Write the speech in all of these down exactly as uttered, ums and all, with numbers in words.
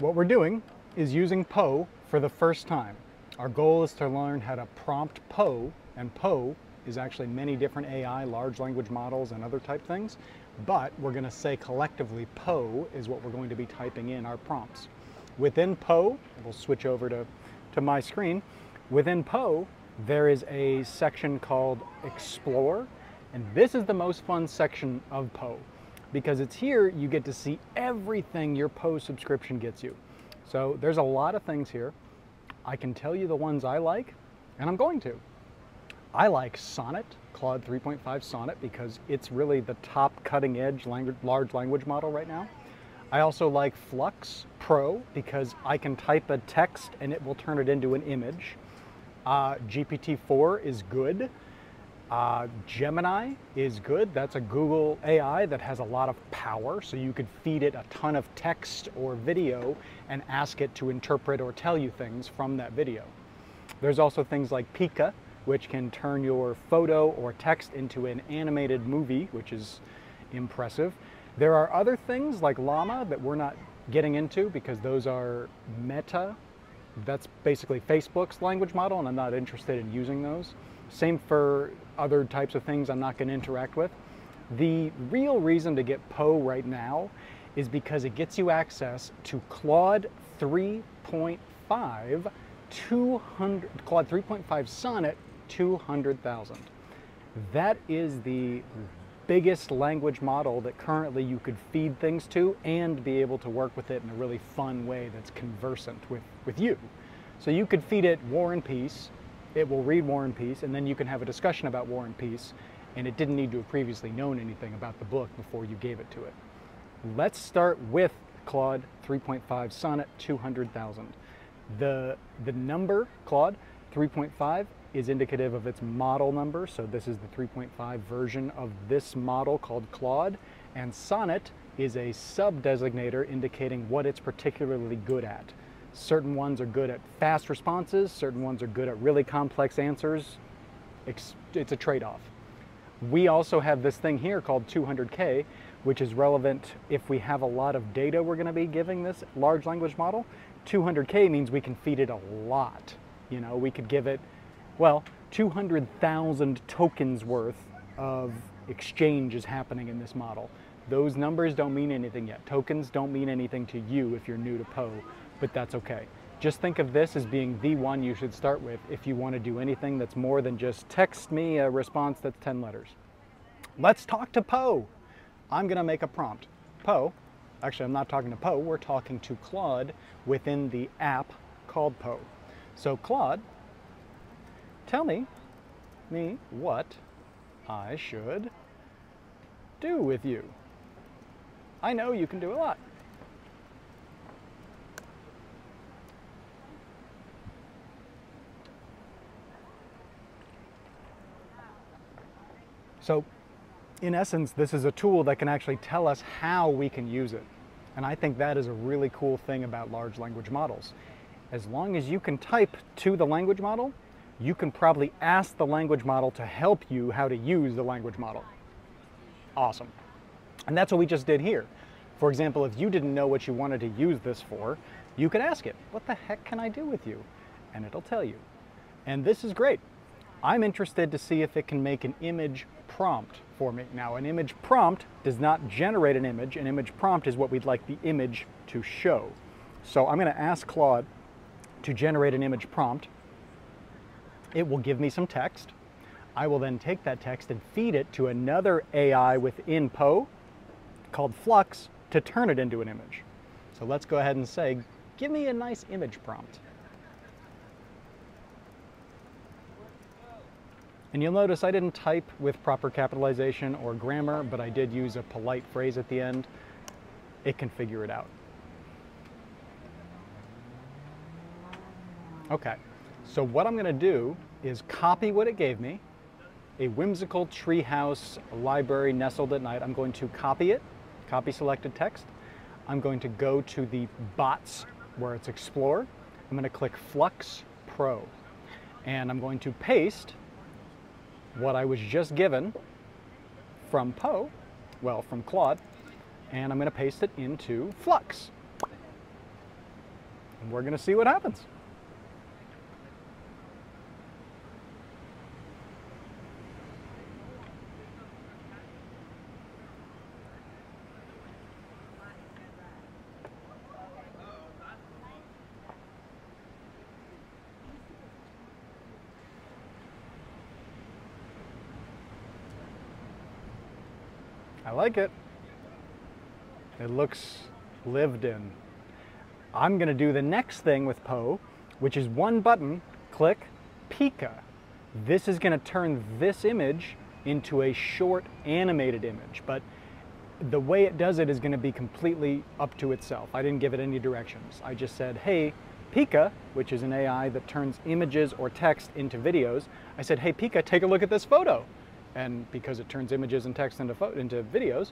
What we're doing is using Poe for the first time. Our goal is to learn how to prompt Poe, and Poe is actually many different A I, large language models, and other type things, but we're going to say collectively Poe is what we're going to be typing in our prompts. Within Poe, we'll switch over to, to my screen, within Poe there is a section called Explore, and this is the most fun section of Poe, because it's here you get to see everything your Poe subscription gets you. So there's a lot of things here. I can tell you the ones I like, and I'm going to. I like Sonnet, Claude three point five Sonnet, because it's really the top cutting edge language, large language model right now. I also like Flux Pro, because I can type a text and it will turn it into an image. Uh, G P T four is good. Uh, Gemini is good. That's a Google A I that has a lot of power, so you could feed it a ton of text or video and ask it to interpret or tell you things from that video. There's also things like Pika, which can turn your photo or text into an animated movie, which is impressive. There are other things like Llama that we're not getting into because those are meta. That's basically Facebook's language model, and I'm not interested in using those. Same for other types of things I'm not going to interact with. The real reason to get Poe right now is because it gets you access to Claude three point five, two hundred, Claude three point five Sonnet two hundred thousand. That is the biggest language model that currently you could feed things to and be able to work with it in a really fun way that's conversant with, with you. So you could feed it War and Peace, it will read War and Peace, and then you can have a discussion about War and Peace, and it didn't need to have previously known anything about the book before you gave it to it. Let's start with Claude three point five Sonnet two hundred thousand. The, the number, Claude three point five, is indicative of its model number, so this is the three point five version of this model called Claude, and Sonnet is a sub-designator indicating what it's particularly good at. Certain ones are good at fast responses, certain ones are good at really complex answers. It's a trade-off. We also have this thing here called two hundred K, which is relevant if we have a lot of data we're going to be giving this large language model. two hundred K means we can feed it a lot. You know, we could give it, well, two hundred thousand tokens worth of exchange is happening in this model. Those numbers don't mean anything yet. Tokens don't mean anything to you if you're new to Poe, but that's okay. Just think of this as being the one you should start with if you want to do anything that's more than just text me a response that's ten letters. Let's talk to Poe. I'm going to make a prompt. Poe, actually I'm not talking to Poe, we're talking to Claude within the app called Poe. So Claude, tell me, me what I should do with you. I know you can do a lot. So, in essence, this is a tool that can actually tell us how we can use it. And I think that is a really cool thing about large language models. As long as you can type to the language model, you can probably ask the language model to help you how to use the language model. Awesome. And that's what we just did here. For example, if you didn't know what you wanted to use this for, you could ask it, what the heck can I do with you? And it'll tell you. And this is great. I'm interested to see if it can make an image prompt for me. Now, an image prompt does not generate an image. An image prompt is what we'd like the image to show. So I'm going to ask Claude to generate an image prompt. It will give me some text. I will then take that text and feed it to another A I within Poe called Flux to turn it into an image. So let's go ahead and say, give me a nice image prompt. And you'll notice I didn't type with proper capitalization or grammar, but I did use a polite phrase at the end. It can figure it out. Okay, so what I'm going to do is copy what it gave me. A whimsical treehouse library nestled at night. I'm going to copy it, copy selected text. I'm going to go to the bots where it's Explore. I'm going to click Flux Pro, and I'm going to paste what I was just given from Poe, well, from Claude, and I'm going to paste it into Flux. we're going to see what happens. I like it. It looks lived in. I'm going to do the next thing with Poe, which is one button, click Pika. This is going to turn this image into a short animated image, but the way it does it is going to be completely up to itself. I didn't give it any directions. I just said, hey, Pika, which is an A I that turns images or text into videos. I said, hey, Pika, take a look at this photo. And because it turns images and text into, into videos,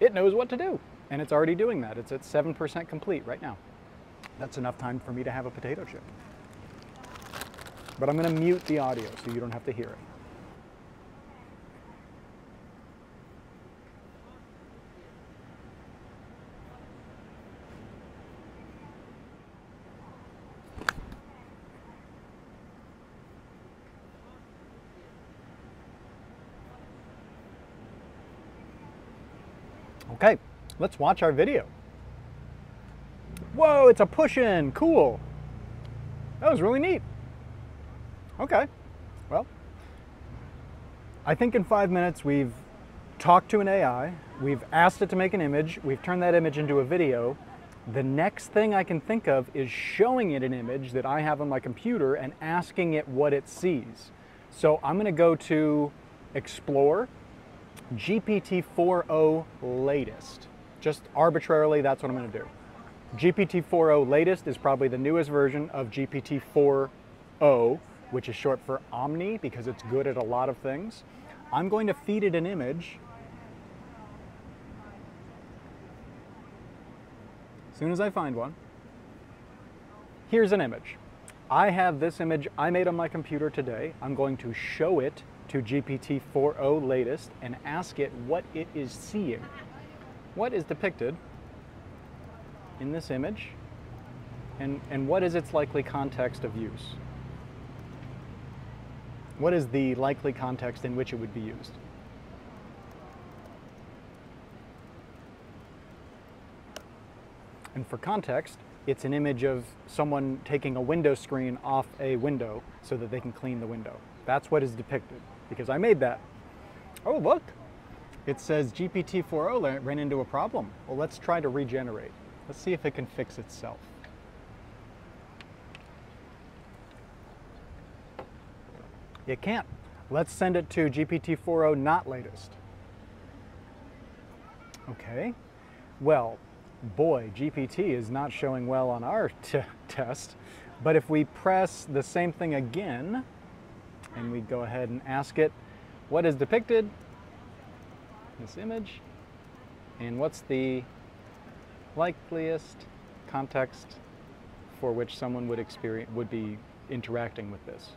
it knows what to do. And it's already doing that. It's at seven percent complete right now. That's enough time for me to have a potato chip. But I'm going to mute the audio so you don't have to hear it. Okay, let's watch our video. Whoa, it's a push-in, cool. That was really neat. Okay, well, I think in five minutes we've talked to an A I, we've asked it to make an image, we've turned that image into a video. The next thing I can think of is showing it an image that I have on my computer and asking it what it sees. So I'm gonna go to Explore, G P T four o latest. Just arbitrarily, that's what I'm going to do. G P T four o latest is probably the newest version of G P T four o, which is short for Omni because it's good at a lot of things. I'm going to feed it an image. As soon as I find one, here's an image. I have this image I made on my computer today. I'm going to show it to G P T four o latest and ask it what it is seeing. What is depicted in this image, and, and what is its likely context of use? What is the likely context in which it would be used? And for context, it's an image of someone taking a window screen off a window so that they can clean the window. That's what is depicted, because I made that. Oh, look, it says G P T four o ran into a problem. Well, let's try to regenerate. Let's see if it can fix itself. It can't. Let's send it to G P T four o not latest. Okay, well, boy, G P T is not showing well on our test, but if we press the same thing again, and we go ahead and ask it what is depicted in this image and what's the likeliest context for which someone would experience would be interacting with this.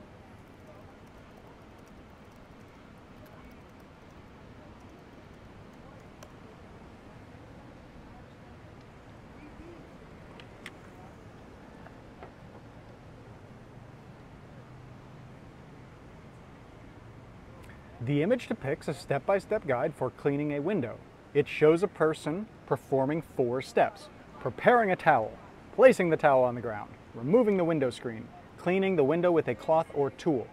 The image depicts a step-by-step guide for cleaning a window. It shows a person performing four steps: preparing a towel, placing the towel on the ground, removing the window screen, cleaning the window with a cloth or tool.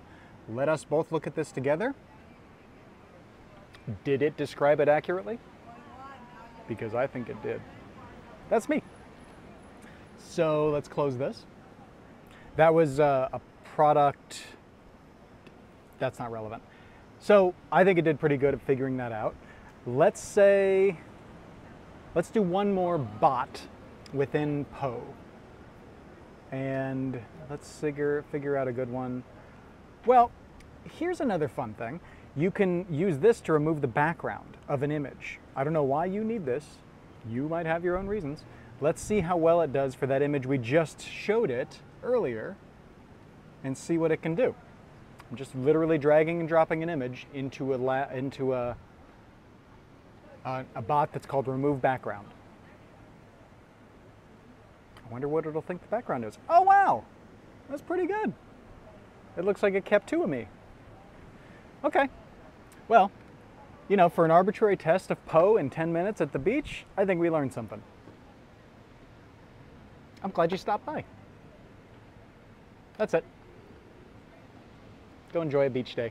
Let us both look at this together. Did it describe it accurately? Because I think it did. That's me. So let's close this. That was uh, a product. That's not relevant. So I think it did pretty good at figuring that out. Let's say, let's do one more bot within Poe. And let's figure, figure out a good one. Well, here's another fun thing. You can use this to remove the background of an image. I don't know why you need this. You might have your own reasons. Let's see how well it does for that image we just showed it earlier and see what it can do. I'm just literally dragging and dropping an image into a la into a, a a bot that's called Remove Background. I wonder what it'll think the background is. Oh wow, that's pretty good. It looks like it kept two of me. Okay, well, you know, for an arbitrary test of Poe in ten minutes at the beach, I think we learned something. I'm glad you stopped by. That's it. Go enjoy a beach day.